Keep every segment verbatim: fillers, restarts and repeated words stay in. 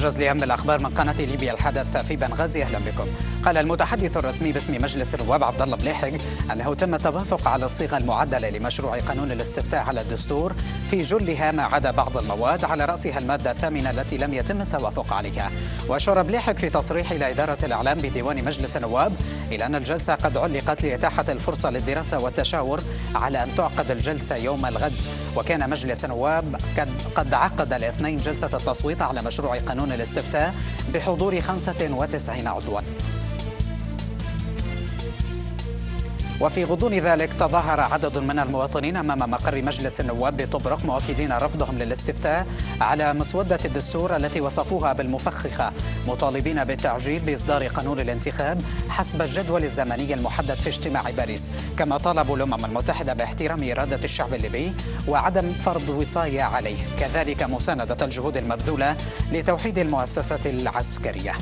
موجز لأمن الأخبار من قناة ليبيا الحدث في بنغازي، أهلا بكم. قال المتحدث الرسمي باسم مجلس الرواب عبد اللهبلحق أنه تم التوافق على الصيغة المعدلة لمشروع قانون الاستفتاء على الدستور في جلها ما عدا بعض المواد، على رأسها المادة الثامنة التي لم يتم التوافق عليها. وأشار بلحق في تصريح إلى إدارة الإعلام بديوان مجلس النواب إلى أن الجلسة قد علقت لإتاحة الفرصة للدراسة والتشاور على أن تعقد الجلسة يوم الغد، وكان مجلس النواب قد عقد الاثنين جلسة التصويت على مشروع قانون الاستفتاء بحضور خمسة وتسعين عضوا. وفي غضون ذلك تظاهر عدد من المواطنين أمام مقر مجلس النواب بطبرق مؤكدين رفضهم للاستفتاء على مسودة الدستور التي وصفوها بالمفخخة، مطالبين بالتعجيل بإصدار قانون الانتخاب حسب الجدول الزمني المحدد في اجتماع باريس. كما طالبوا الأمم المتحدة باحترام إرادة الشعب الليبي وعدم فرض وصاية عليه، كذلك مساندة الجهود المبذولة لتوحيد المؤسسة العسكرية.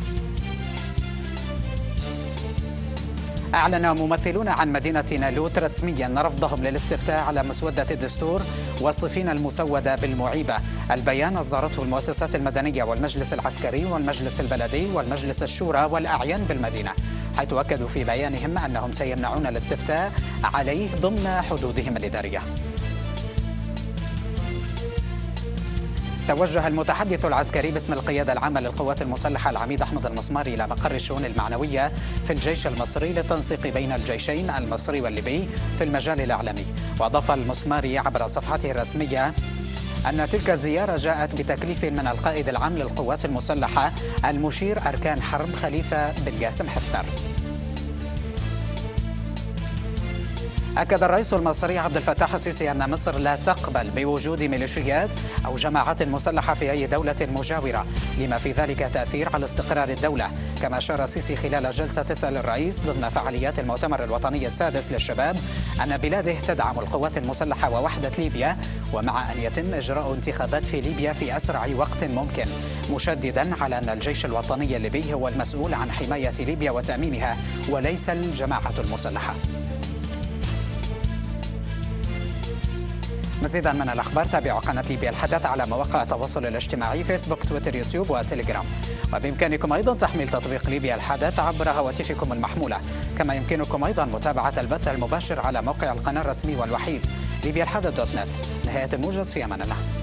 أعلن ممثلون عن مدينة نالوت رسميا رفضهم للاستفتاء على مسودة الدستور، واصفين المسودة بالمعيبة. البيان أصدرته المؤسسات المدنية والمجلس العسكري والمجلس البلدي والمجلس الشورى والأعيان بالمدينة، حيث أكدوا في بيانهم أنهم سيمنعون الاستفتاء عليه ضمن حدودهم الإدارية. توجه المتحدث العسكري باسم القيادة العامة للقوات المسلحة العميد احمد المسماري إلى مقر الشؤون المعنوية في الجيش المصري للتنسيق بين الجيشين المصري والليبي في المجال الإعلامي. وأضاف المسماري عبر صفحته الرسمية أن تلك الزيارة جاءت بتكليف من القائد العام للقوات المسلحة المشير أركان حرب خليفه بالقاسم حفتر. أكد الرئيس المصري عبد الفتاح السيسي أن مصر لا تقبل بوجود ميليشيات أو جماعات مسلحة في أي دولة مجاورة، لما في ذلك تأثير على استقرار الدولة. كما أشار السيسي خلال جلسة تسأل الرئيس ضمن فعاليات المؤتمر الوطني السادس للشباب أن بلاده تدعم القوات المسلحة ووحدة ليبيا، ومع أن يتم إجراء انتخابات في ليبيا في أسرع وقت ممكن، مشددا على أن الجيش الوطني الليبي هو المسؤول عن حماية ليبيا وتأمينها وليس الجماعات المسلحة. مزيدا من الأخبار تابعوا قناة ليبيا الحدث على مواقع التواصل الاجتماعي فيسبوك، تويتر، يوتيوب وتليجرام. وبإمكانكم أيضا تحميل تطبيق ليبيا الحدث عبر هواتفكم المحمولة. كما يمكنكم أيضا متابعة البث المباشر على موقع القناة الرسمي والوحيد ليبيا الحدث دوت نت. نهاية الموجز، في أمان الله.